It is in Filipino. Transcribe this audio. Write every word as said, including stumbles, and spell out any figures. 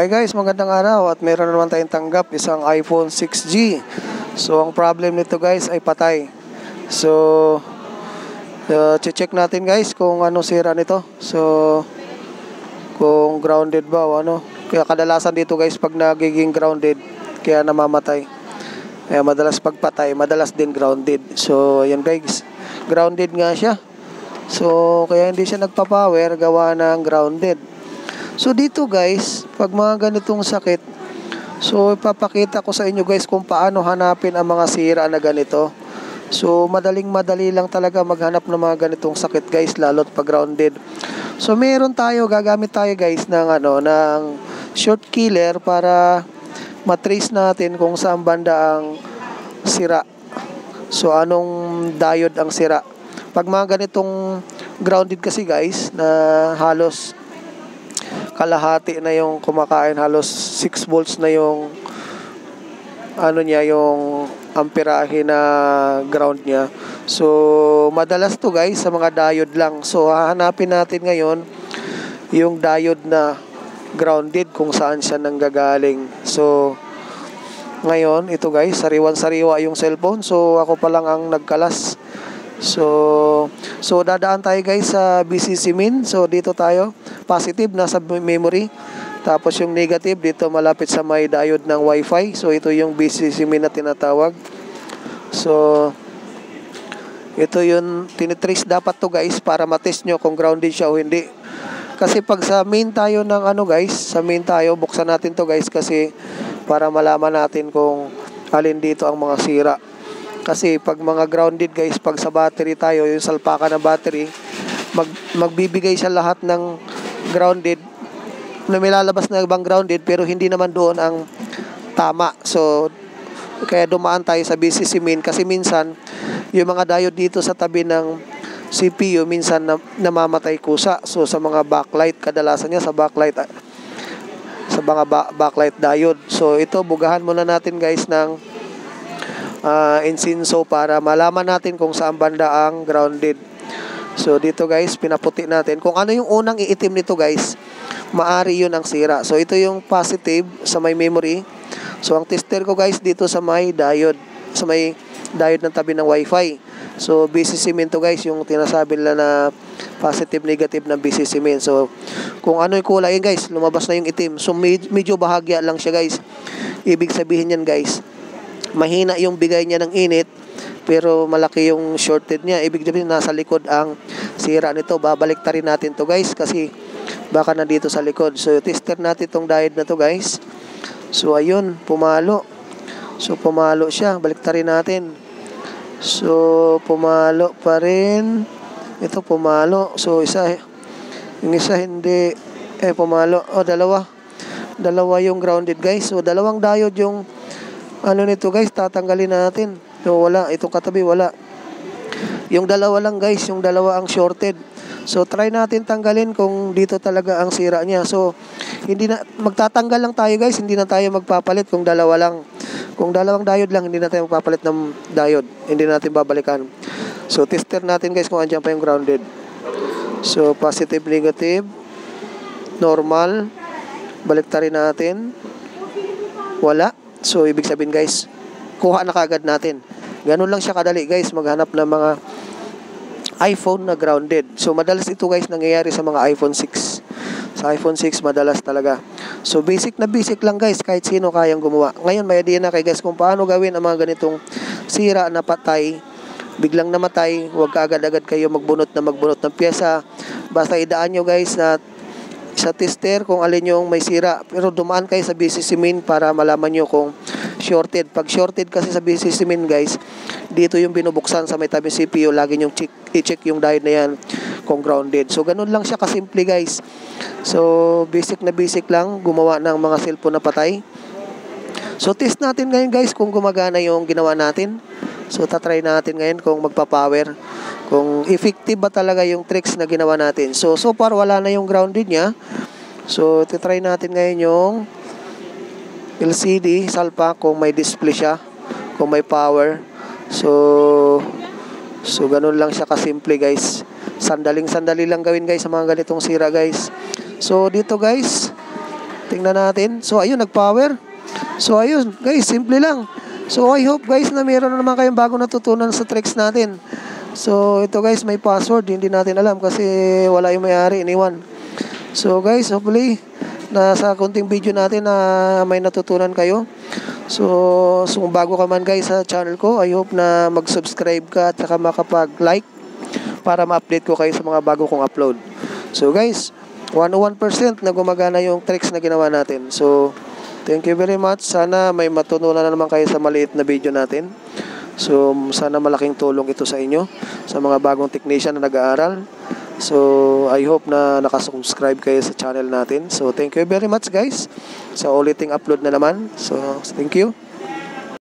Hi guys, magandang araw at meron naman tayong tanggap isang iPhone six G. So ang problem nito guys ay patay. So uh, check natin guys kung ano sira nito. So kung grounded ba o ano. Kaya kadalasan dito guys pag nagiging grounded kaya namamatay. Kaya madalas pagpatay, madalas din grounded. So ayan guys, grounded nga siya. So kaya hindi siya nagpa-power gawa ng grounded. So dito guys, pag mga ganitong sakit, so ipapakita ko sa inyo guys kung paano hanapin ang mga sira na ganito. So madaling madali lang talaga maghanap ng mga ganitong sakit guys, lalo't pag grounded. So meron tayo, gagamit tayo guys ng, ano, ng short killer para matrace natin kung saan banda ang sira. So anong diode ang sira. Pag mga ganitong grounded kasi guys, na halos kalahati na yung kumakain, halos six volts na yung ano niya, yung amperahe na ground niya. So madalas to guys sa mga diode lang. So hahanapin natin ngayon yung diode na grounded kung saan siya nanggagaling. So ngayon ito guys, sariwan-sariwa yung cellphone. So ako pa lang ang nagkalas. So, so dadaan tayo guys sa B C C Min. So dito tayo, positive nasa memory. Tapos yung negative dito malapit sa may diode ng Wi-Fi. So ito yung B C C Min na tinatawag. So ito yung tinitrace dapat to guys para matest nyo kung grounded siya o hindi. Kasi pag sa main tayo ng ano guys, sa main tayo, buksan natin to guys kasi para malaman natin kung alin dito ang mga sira. Kasi pag mga grounded guys, pag sa battery tayo, yung salpakan ng battery, mag, magbibigay siya lahat ng grounded, na milalabas na ibang grounded, pero hindi naman doon ang tama. So, kaya dumaan tayo sa B C C Min, kasi minsan, yung mga diode dito sa tabi ng C P U, minsan na, namamatay kusa. So, sa mga backlight, kadalasan niya sa backlight, sa mga ba backlight diode. So, ito, bugahan muna natin guys ng Uh, insinso para malaman natin kung saan banda ang grounded. So dito guys, pinaputi natin. Kung ano yung unang iitim nito guys, maari yun ang sira. So ito yung positive sa may memory. So ang tester ko guys dito sa may diode, sa may diode ng tabi ng Wi-Fi. So B C C Min to guys, yung tinasabi nila na positive negative ng B C C Min. So kung ano yung kulay guys, lumabas na yung itim. So medyo bahagya lang siya guys. Ibig sabihin yan guys, mahina yung bigay niya ng init pero malaki yung shorted niya. Ibig sabihin nasa likod ang sira nito. Babaliktarin natin to guys kasi baka nandito sa likod. So tester natin tong diode na to guys. So ayun, pumalo. So pumalo siya, baliktarin natin. So pumalo pa rin. Ito pumalo. So isa, yung isa hindi eh pumalo. Oh, dalawa. Dalawa yung grounded guys. So dalawang diode yung ano nito guys, tatanggalin natin. So wala, itong katabi wala. Yung dalawa lang guys, yung dalawa ang shorted. So try natin tanggalin kung dito talaga ang sira niya. So hindi na, magtatanggal lang tayo guys, hindi na tayo magpapalit kung dalawa lang. Kung dalawang diode lang, hindi na tayo magpapalit ng diode. Hindi natin babalikan. So tester natin guys kung andiyan pa yung grounded. So positive, negative, normal, baliktarin natin. Wala. So, ibig sabihin guys, kuha na kagad natin. Ganun lang siya kadali guys, maghanap ng mga iPhone na grounded. So, madalas ito guys nangyayari sa mga iPhone six. Sa iPhone six, madalas talaga. So, basic na basic lang guys, kahit sino kayang gumawa. Ngayon, may idea na kayo guys kung paano gawin ang mga ganitong sira na patay. Biglang namatay, huwag kaagad-agad kayo magbunot na magbunot ng pyesa. Basta idaan nyo guys na sa tester kung alin yung may sira, pero dumaan kayo sa B C C Min para malaman nyo kung shorted. Pag shorted kasi sa B C C Min guys, dito yung binubuksan sa may tabi C P U, lagi nyong check, i-check yung diode na yan kung grounded. So ganun lang siya kasimple guys. So basic na basic lang gumawa ng mga cellphone na patay. So test natin ngayon guys kung gumagana yung ginawa natin. So tatry natin ngayon kung magpa-power, kung effective ba talaga yung tricks na ginawa natin. So, so far, wala na yung grounded niya. So, titry natin ngayon yung L C D, salpa, kung may display siya, kung may power. So, so ganun lang siya kasimple, guys. Sandaling-sandali lang gawin, guys, sa mga ganitong sira, guys. So, dito, guys, Tingnan natin. So ayun, nag-power. So ayun guys, simple lang. So I hope guys na meron na naman kayong bago natutunan sa tricks natin. So ito guys, may password. Hindi natin alam kasi wala yung may-ari, iniwan. So guys, hopefully na sa konting video natin na uh, may natutunan kayo. So, so kung bago ka man guys sa channel ko, I hope na mag-subscribe ka at saka makapag-like para ma-update ko kayo sa mga bago kong upload. So guys, one hundred one percent na gumagana yung tricks na ginawa natin. So thank you very much. Sana may matutunan na naman kayo sa maliit na video natin. So sana malaking tulong ito sa inyo, sa mga bagong technician na nag-aaral. So, I hope na nakasubscribe kayo sa channel natin. So, thank you very much guys. Sa uliting upload na naman. So, thank you.